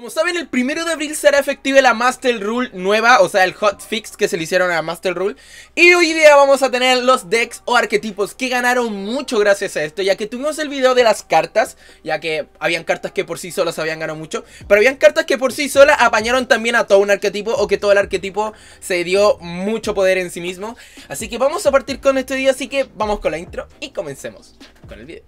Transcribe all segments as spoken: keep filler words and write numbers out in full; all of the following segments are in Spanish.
Como saben, el primero de abril será efectiva la Master Rule nueva, o sea el hotfix que se le hicieron a Master Rule. Y hoy día vamos a tener los decks o arquetipos que ganaron mucho gracias a esto, ya que tuvimos el video de las cartas, ya que habían cartas que por sí solas habían ganado mucho, pero habían cartas que por sí solas apañaron también a todo un arquetipo, o que todo el arquetipo se dio mucho poder en sí mismo. Así que vamos a partir con este video, así que vamos con la intro y comencemos con el video.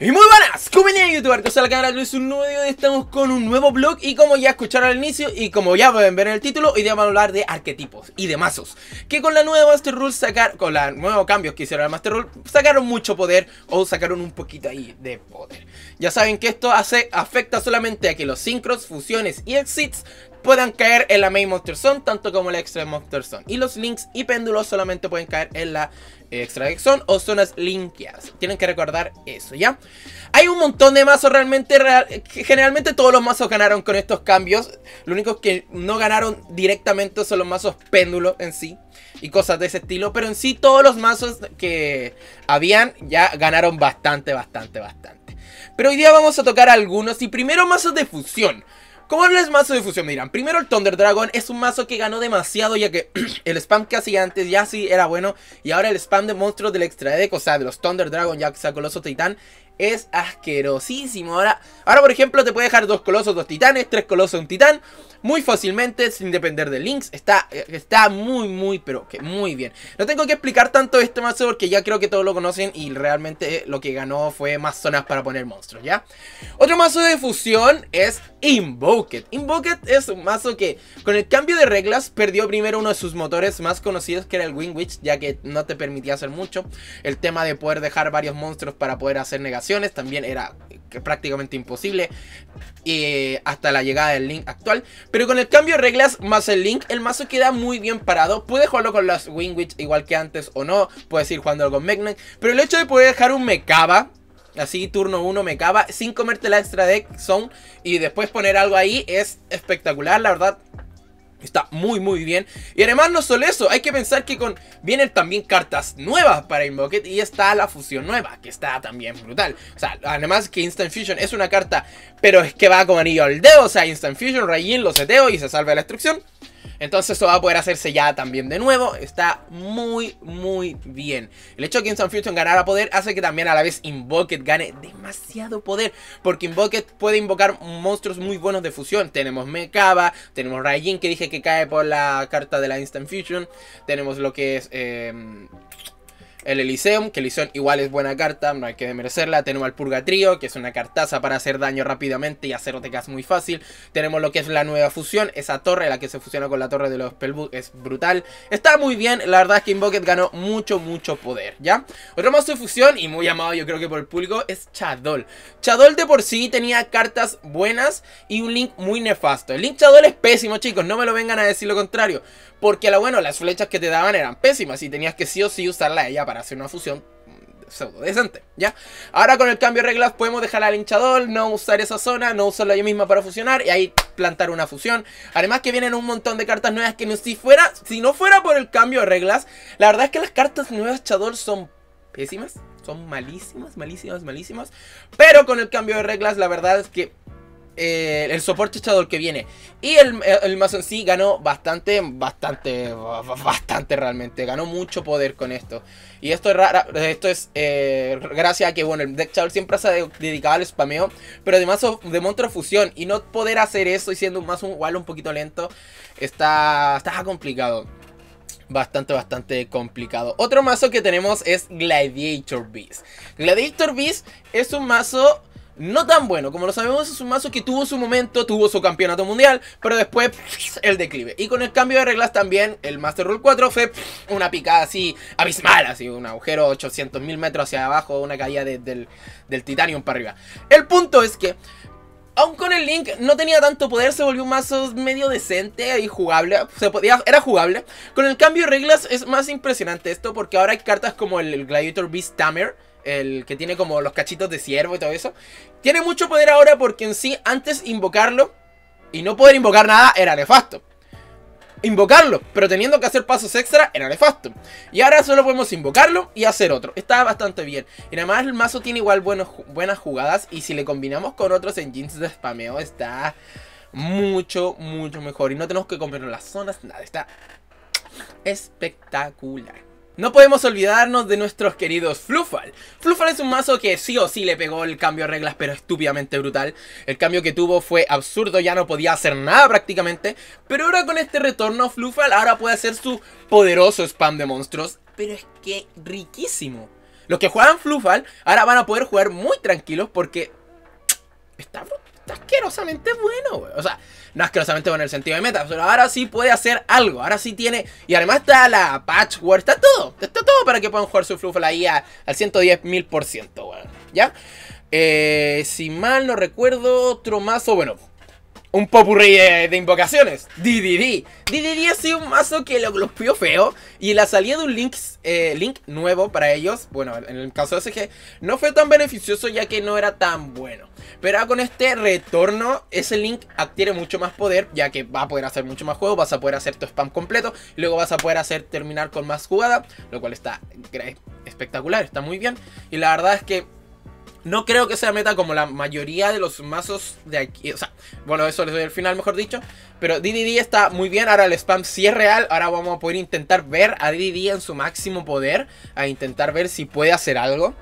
Y muy buenas, como venía youtuber, que os al canal, es un nuevo video y estamos con un nuevo vlog. Y como ya escucharon al inicio y como ya pueden ver en el título, hoy día vamos a hablar de arquetipos y de mazos que con la nueva Master Rule sacaron, con los nuevos cambios que hicieron al Master Rule, sacaron mucho poder, o sacaron un poquito ahí de poder. Ya saben que esto hace, afecta solamente a que los sincros, fusiones y exits puedan caer en la Main Monster Zone, tanto como la Extra Monster Zone. Y los links y péndulos solamente pueden caer en la Extra Deck Zone o zonas linkeadas. Tienen que recordar eso, ¿ya? Hay un montón de mazos realmente, real, generalmente todos los mazos ganaron con estos cambios. Lo único que no ganaron directamente son los mazos péndulos en sí y cosas de ese estilo. Pero en sí todos los mazos que habían ya ganaron bastante, bastante, bastante. Pero hoy día vamos a tocar algunos y primero mazos de fusión. ¿Cómo es el mazo de fusión? Miran, primero el Thunder Dragon es un mazo que ganó demasiado, ya que el spam que hacía antes ya sí era bueno. Y ahora el spam de monstruos del extra deck, o sea, de los Thunder Dragon, ya que sea Coloso Titán, es asquerosísimo. Ahora, ahora, por ejemplo, te puede dejar dos Colosos, dos Titanes, tres Colosos, un Titán, muy fácilmente, sin depender de links. Está, está muy, muy, pero que muy bien. No tengo que explicar tanto este mazo porque ya creo que todos lo conocen y realmente lo que ganó fue más zonas para poner monstruos, ¿ya? Otro mazo de fusión es Invoked. Invoked. Invoked es un mazo que con el cambio de reglas perdió primero uno de sus motores más conocidos, que era el Wing Witch, ya que no te permitía hacer mucho. El tema de poder dejar varios monstruos para poder hacer negaciones también era prácticamente imposible eh, hasta la llegada del Link actual. Pero con el cambio de reglas más el Link, el mazo queda muy bien parado. Puedes jugarlo con las Wing Witch igual que antes o no, puedes ir jugándolo con Mechnaid, pero el hecho de poder dejar un Mecaba así, turno uno Mecaba, sin comerte la extra deck zone y después poner algo ahí, es espectacular, la verdad. Está muy muy bien. Y además no solo eso, hay que pensar que con vienen también cartas nuevas para Invoked. Y está la fusión nueva, que está también brutal. O sea, además que Instant Fusion es una carta, pero es que va como anillo al dedo. O sea, Instant Fusion, Raijin, lo seteo y se salva la destrucción. Entonces eso va a poder hacerse ya también de nuevo. Está muy muy bien. El hecho de que Instant Fusion ganara poder hace que también a la vez Invoked gane demasiado poder, porque Invoked puede invocar monstruos muy buenos de fusión. Tenemos Mecaba, tenemos Raijin, que dije que cae por la carta de la Instant Fusion. Tenemos lo que es eh, el Eliseum, que Eliseum igual es buena carta, no hay que desmerecerla. Tenemos al Purgatrio, que es una cartaza para hacer daño rápidamente y hacer O T Ks muy fácil. Tenemos lo que es la nueva fusión, esa torre, la que se fusiona con la torre de los Spellbook, es brutal. Está muy bien, la verdad es que Invoked ganó mucho, mucho poder, ¿ya? Otro mazo de fusión, y muy amado yo creo que por el público, es Chadol. Chadol de por sí tenía cartas buenas y un Link muy nefasto. El Link Chadol es pésimo, chicos, no me lo vengan a decir lo contrario, porque la, bueno, las flechas que te daban eran pésimas y tenías que sí o sí usarla ella para para hacer una fusión pseudo decente, ¿ya? Ahora con el cambio de reglas podemos dejar al hinchador, no usar esa zona, no usarla yo misma para fusionar y ahí plantar una fusión. Además que vienen un montón de cartas nuevas que si, fuera, si no fuera por el cambio de reglas, la verdad es que las cartas nuevas Chadol son pésimas, son malísimas, malísimas, malísimas. Pero con el cambio de reglas la verdad es que Eh, el soporte Chadol que viene y el, el, el mazo en sí ganó bastante, bastante, bastante realmente. Ganó mucho poder con esto. Y esto es, rara, esto es eh, gracias a que, bueno, el deck Chadol siempre se ha dedicado al spameo, pero de mazo de monstruo fusión. Y no poder hacer eso y siendo un mazo igual un poquito lento, está, está complicado. Bastante, bastante complicado. Otro mazo que tenemos es Gladiator Beast. Gladiator Beast es un mazo no tan bueno, como lo sabemos, es un mazo que tuvo su momento, tuvo su campeonato mundial, pero después el declive. Y con el cambio de reglas también, el Master Rule cuatro fue una picada así abismal, así un agujero ochocientos mil metros hacia abajo, una caída de, del, del Titanium para arriba. El punto es que aun con el Link no tenía tanto poder, se volvió un mazo medio decente y jugable, se podía, era jugable. Con el cambio de reglas es más impresionante esto, porque ahora hay cartas como el, el Gladiator Beast Tamer, el que tiene como los cachitos de ciervo y todo eso. Tiene mucho poder ahora porque en sí antes invocarlo y no poder invocar nada era nefasto. invocarlo, pero teniendo que hacer pasos extra era nefasto. Y ahora solo podemos invocarlo y hacer otro. Está bastante bien. Y nada más el mazo tiene igual buenos, buenas jugadas. Y si le combinamos con otros engines de spameo, está mucho, mucho mejor. Y no tenemos que comprar las zonas, nada. Está espectacular. No podemos olvidarnos de nuestros queridos Fluffal. Fluffal es un mazo que sí o sí le pegó el cambio de reglas, pero estúpidamente brutal. El cambio que tuvo fue absurdo, ya no podía hacer nada prácticamente. Pero ahora con este retorno, Fluffal ahora puede hacer su poderoso spam de monstruos. Pero es que riquísimo. Los que juegan Fluffal ahora van a poder jugar muy tranquilos porque está, está asquerosamente bueno, wey. O sea, no asquerosamente bueno en el sentido de meta, pero ahora sí puede hacer algo, ahora sí tiene. Y además está la Patchwork, está todo, está todo para que puedan jugar su Fluffal ahí a, al ciento diez mil por ciento, bueno, ¿ya? Eh, si mal no recuerdo, otro mazo, bueno, un popurrí de, de invocaciones, D D D. D D D ha sido un mazo que lo, lo pidió feo, y la salida de un link, eh, link nuevo para ellos, bueno, en el caso de S G, no fue tan beneficioso ya que no era tan bueno. Pero con este retorno, ese Link adquiere mucho más poder, ya que va a poder hacer mucho más juego, vas a poder hacer tu spam completo, y luego vas a poder hacer terminar con más jugada, lo cual está espectacular, está muy bien. Y la verdad es que no creo que sea meta como la mayoría de los mazos de aquí, o sea, bueno, eso les doy al final, mejor dicho. Pero D D D está muy bien, ahora el spam sí es real, ahora vamos a poder intentar ver a D D D en su máximo poder, a intentar ver si puede hacer algo.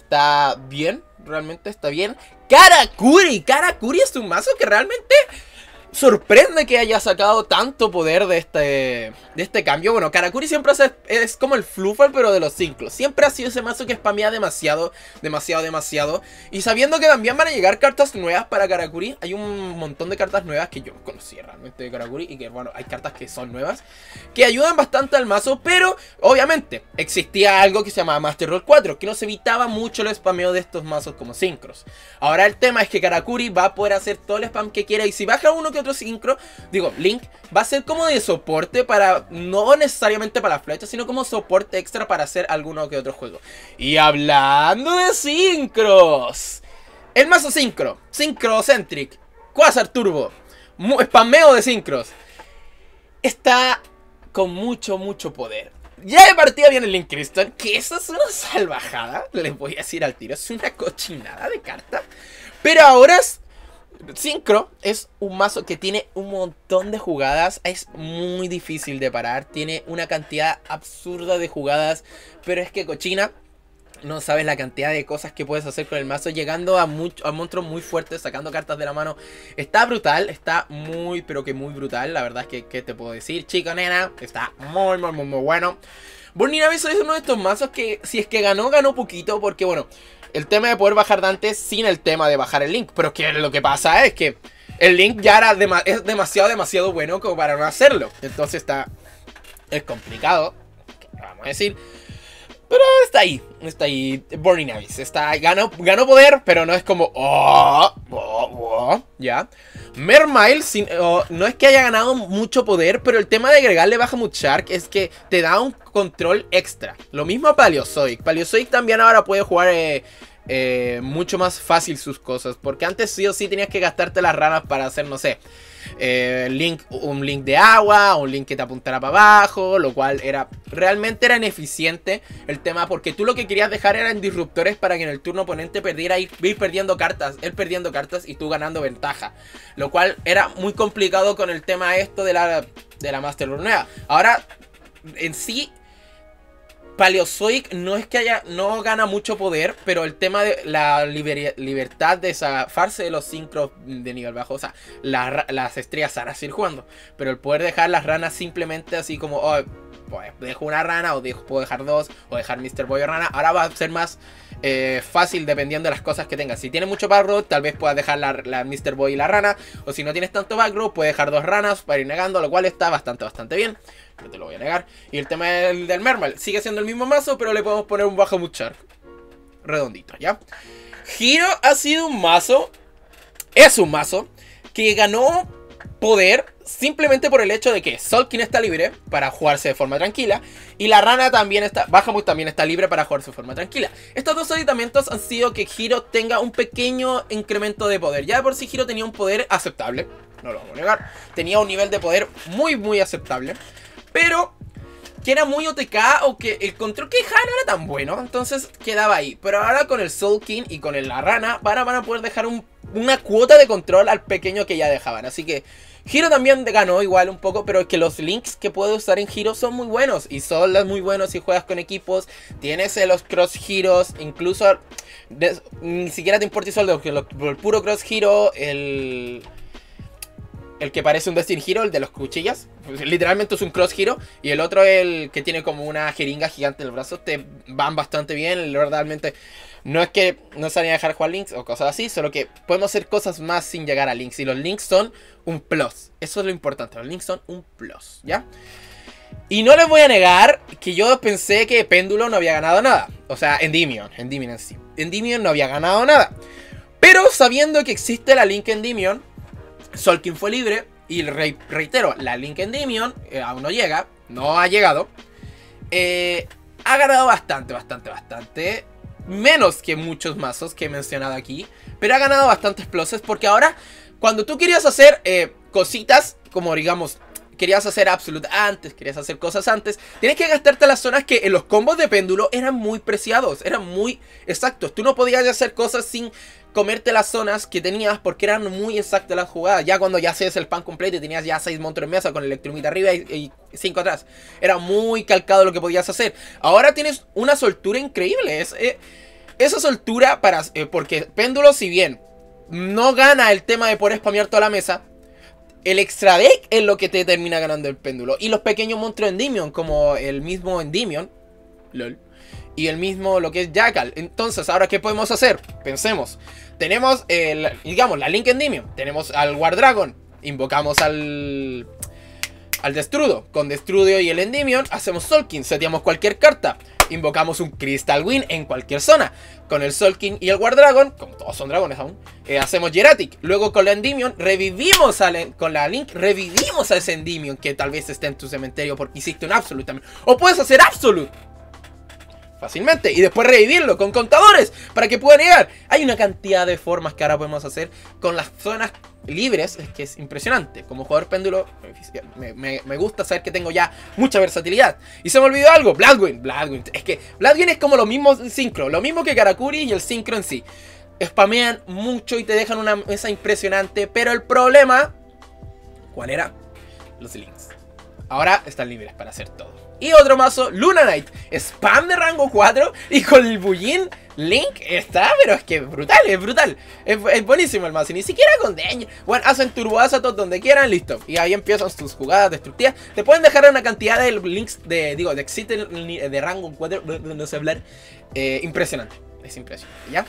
Está bien, realmente está bien. Karakuri, Karakuri es un mazo que realmente sorprende que haya sacado tanto poder de este, de este cambio. Bueno, Karakuri siempre hace, es como el Fluffal pero de los ciclos. Siempre ha sido ese mazo que spamea demasiado, demasiado, demasiado. Y sabiendo que también van a llegar cartas nuevas para Karakuri, hay un montón de cartas nuevas que yo conocía realmente de Karakuri. Y que bueno, hay cartas que son nuevas, que ayudan bastante al mazo. Pero obviamente existía algo que se llamaba Master Rule cuatro, que nos evitaba mucho el spameo de estos mazos como sincros. Ahora el tema es que Karakuri va a poder hacer todo el spam que quiera. Y si baja uno que otro sincro, digo, Link va a ser como de soporte para, no necesariamente para las flechas, sino como soporte extra para hacer alguno que otro juego. Y hablando de sincros, el mazo sincro, sincrocentric, Quasar Turbo, spameo de sincros, está con mucho, mucho poder. Ya de partida viene el Link Crystal, que esa es una salvajada, les voy a decir al tiro, es una cochinada de carta. Pero ahora es Sincro, es un mazo que tiene un montón de jugadas, es muy difícil de parar, tiene una cantidad absurda de jugadas, pero es que cochina, no sabes la cantidad de cosas que puedes hacer con el mazo, llegando a, mucho, a monstruos muy fuertes, sacando cartas de la mano. Está brutal, está muy, pero que muy brutal, la verdad es que, ¿qué te puedo decir? Chico, nena, está muy, muy, muy, muy bueno. Bornina Beso es uno de estos mazos que, si es que ganó, ganó poquito, porque bueno, el tema de poder bajar Dante sin el tema de bajar el Link. Pero es que lo que pasa es que el Link ya era de, es demasiado, demasiado bueno como para no hacerlo. Entonces está... es complicado, vamos a decir. Pero está ahí, está ahí Burning Abyss, está, ganó, ganó poder, pero no es como... Oh, oh, oh, ya. Mermail, sin, oh, no es que haya ganado mucho poder, pero el tema de agregarle Bahamut Shark es que te da un control extra. Lo mismo a Paleozoic. Paleozoic también ahora puede jugar eh, eh, mucho más fácil sus cosas, porque antes sí o sí tenías que gastarte las ranas para hacer, no sé... Eh, link, un link de agua, un link que te apuntara para abajo, lo cual era realmente era ineficiente el tema, porque tú lo que querías dejar eran disruptores para que en el turno oponente perdiera y ir perdiendo cartas, él perdiendo cartas y tú ganando ventaja, lo cual era muy complicado con el tema esto de la, de la Master Rule. Ahora en sí Paleozoic no es que haya, no gana mucho poder, pero el tema de la liber, libertad de zafarse de los sincros de nivel bajo, o sea, la, las estrellas ahora siguen jugando, pero el poder dejar las ranas simplemente así como, oh, pues dejo una rana, o dejo, puedo dejar dos, o dejar míster Boy o rana, ahora va a ser más eh, fácil dependiendo de las cosas que tengas. Si tienes mucho backrow, tal vez puedas dejar la, la míster Boy y la rana, o si no tienes tanto backrow, puedes dejar dos ranas para ir negando, lo cual está bastante, bastante bien. No te lo voy a negar. Y el tema del, del Mermail sigue siendo el mismo mazo, pero le podemos poner un Bahamut Shark redondito, ¿ya? Hero ha sido un mazo, es un mazo que ganó poder simplemente por el hecho de que Sol King está libre para jugarse de forma tranquila y la rana también está, Bahamut también está libre para jugarse de forma tranquila. Estos dos aditamentos han sido que Hero tenga un pequeño incremento de poder. Ya de por sí Hero tenía un poder aceptable, no lo voy a negar, tenía un nivel de poder muy muy aceptable, pero que era muy O T K o que el control que dejaba no era tan bueno, entonces quedaba ahí. Pero ahora con el Sol King y con el, la rana van a, van a poder dejar un, una cuota de control al pequeño que ya dejaban. Así que Hero también ganó igual un poco, pero es que los links que puedes usar en Hero son muy buenos. Y son los muy buenos si juegas con equipos, tienes los Cross Heroes, incluso de, ni siquiera te importa solo el puro Cross Hero, el... el que parece un Destiny Hero, el de los cuchillas. Literalmente es un Cross Hero. Y el otro, el que tiene como una jeringa gigante en el brazo. Te van bastante bien. Realmente no es que no se vayan a dejar jugar Links o cosas así. Solo que podemos hacer cosas más sin llegar a Links. Y los Links son un plus. Eso es lo importante. Los Links son un plus, ¿ya? Y no les voy a negar que yo pensé que Péndulo no había ganado nada. O sea, Endymion. Endymion en sí. Endymion no había ganado nada. Pero sabiendo que existe la Link Endymion, Sol King fue libre y reitero, la Link Endymion eh, aún no llega, no ha llegado. Eh, ha ganado bastante, bastante, bastante. Menos que muchos mazos que he mencionado aquí, pero ha ganado bastantes pluses porque ahora cuando tú querías hacer eh, cositas, como digamos, querías hacer Absolute antes, querías hacer cosas antes, tienes que gastarte las zonas que en los combos de péndulo eran muy preciados, eran muy exactos. Tú no podías hacer cosas sin comerte las zonas que tenías porque eran muy exactas las jugadas. Ya cuando ya hacías el pan completo y tenías ya seis monstruos en mesa con Electrumita arriba y cinco atrás, era muy calcado lo que podías hacer. Ahora tienes una soltura increíble. Es, eh, esa soltura para eh, porque péndulo, si bien no gana el tema de poder spamear toda la mesa, el extra deck es lo que te termina ganando el péndulo. Y los pequeños monstruos Endymion, como el mismo Endymion LOL y el mismo lo que es Jackal. Entonces, ¿ahora qué podemos hacer? Pensemos. Tenemos, el, digamos, la Link Endymion. Tenemos al War Dragon. Invocamos al... al Destrudo. Con Destrudo y el Endymion hacemos Sol King. Seteamos cualquier carta. Invocamos un Crystal Wind en cualquier zona. Con el Sol King y el War Dragon, como todos son dragones aún, eh, hacemos Jeratic. Luego con la Endymion revivimos a la, con la Link revivimos a ese Endymion que tal vez esté en tu cementerio porque hiciste un Absolute también. O puedes hacer Absolute fácilmente y después revivirlo con contadores para que pueda llegar. Hay una cantidad de formas que ahora podemos hacer con las zonas libres, es que es impresionante. Como jugador péndulo me, me, me gusta saber que tengo ya mucha versatilidad. Y se me olvidó algo, Bloodwin. Bloodwin, es que Bloodwin es como lo mismo en sincro, lo mismo que Karakuri y el sincro en sí. Spamean mucho y te dejan una mesa impresionante, pero el problema, ¿cuál era? Los links. Ahora están libres para hacer todo. Y otro mazo, Luna Knight, spam de rango cuatro y con el bullín Link está, pero es que brutal, es brutal, es, es buenísimo el mazo, ni siquiera con daño. Bueno, hacen turbo asatos donde quieran, listo, y ahí empiezan sus jugadas destructivas. Te pueden dejar una cantidad de links, de, digo, de exit de rango cuatro, no sé hablar, eh, impresionante, es impresionante, ¿ya?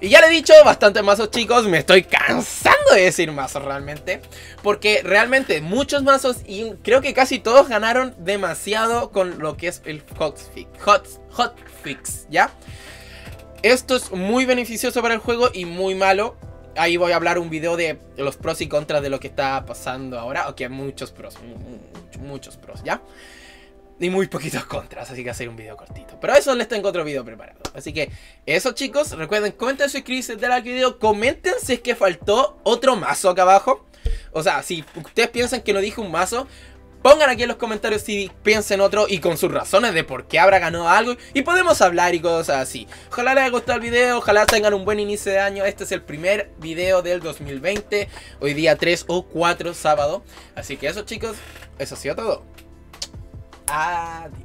Y ya le he dicho bastantes mazos, chicos, me estoy cansando de decir mazos realmente, porque realmente muchos mazos y creo que casi todos ganaron demasiado con lo que es el hotfix, hot, hotfix, ¿ya? Esto es muy beneficioso para el juego y muy malo. Ahí voy a hablar un video de los pros y contras de lo que está pasando ahora, ok, muchos pros, muchos, muchos pros, ¿ya? Y muy poquitos contras, así que hacer un video cortito. Pero eso les tengo otro video preparado. Así que eso, chicos, recuerden, comenten, suscribirse, denle like al video, comenten si es que faltó otro mazo acá abajo. O sea, si ustedes piensan que no dije un mazo, pongan aquí en los comentarios si piensen otro y con sus razones de por qué habrá ganado algo. Y podemos hablar y cosas así. Ojalá les haya gustado el video, ojalá tengan un buen inicio de año. Este es el primer video del dos mil veinte, hoy día tres o cuatro sábado. Así que eso, chicos, eso ha sido todo. Adiós.